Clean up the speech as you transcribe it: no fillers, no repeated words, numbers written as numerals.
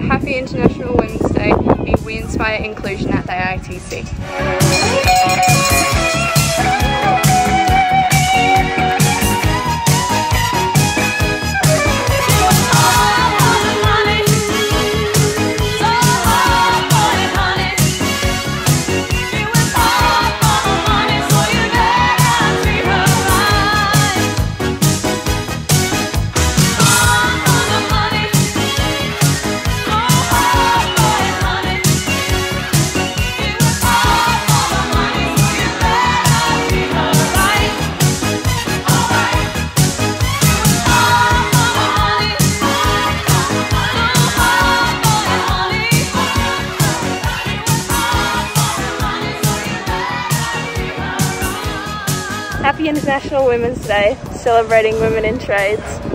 Happy International Women's Day and we inspire inclusion at the AITC. Happy International Women's Day, celebrating women in trades.